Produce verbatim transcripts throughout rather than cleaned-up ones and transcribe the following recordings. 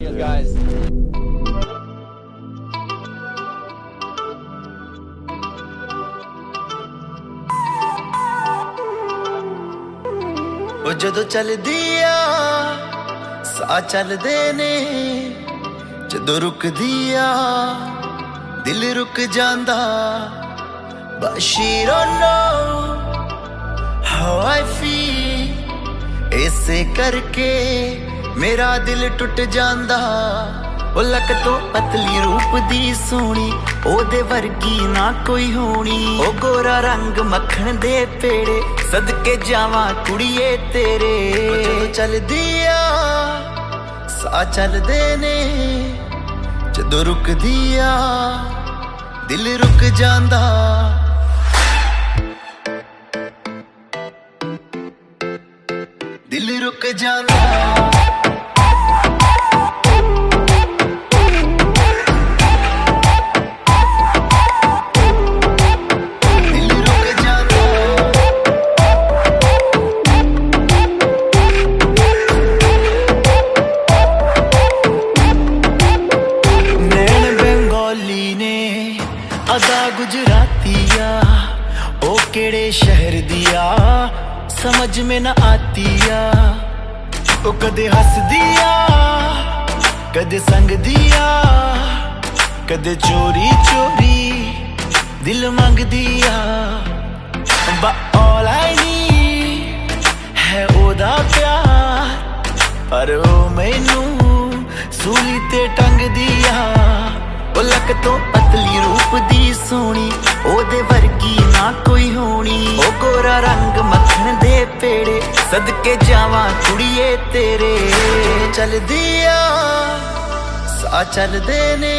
Yes, guys. वो जदों चल दिया सा चल देने जदों रुक दिया दिल रुक जांदा But she don't know how I feel ऐसे करके मेरा दिल टूट जांदा वो लक तो पतली रूप दी सोनी ओदे वर्गी ना कोई होनी ओ गोरा रंग मक्खन दे पेड़े सदके जावा कुड़िए तेरे जदों चल दिया सा चल देने जदों रुक दिया दिल रुक जांदा दिल रुक जांदा गुजरातिया ओ केड़े शहर दिया समझ में ना आती या ओ कदे हंस दिया कदे संग दिया कदे चोरी चोरी दिल मांग दिया ऑल आई नीड है ओदा प्यार पर ओ मैनू सूली ते टंग दिया ओ लक तो पतली रूप दी सोनी ओदे वर्गी ना कोई होनी ओ गोरा रंग मक्खन दे पेड़े सदके जावा कुड़िए तेरे चल दिया सा चल देने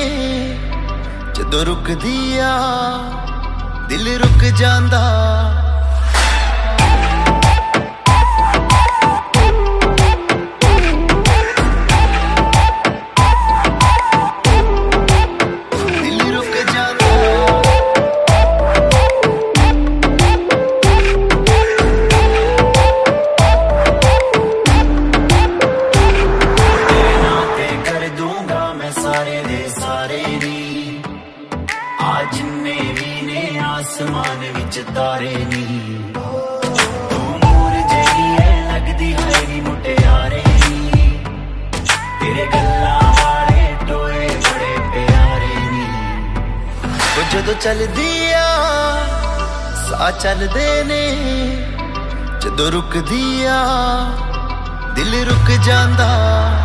जदों रुक दिया दिल रुक जांदा आसमान विच तारे नहीं तू मोर जड़ी है लगदी है नी मुटियारे नी तेरे गल्ला वाले टोए बड़े प्यारे नी वो जदों चल दिया सा चल देने जदों रुक दिया दिल रुक जांदा।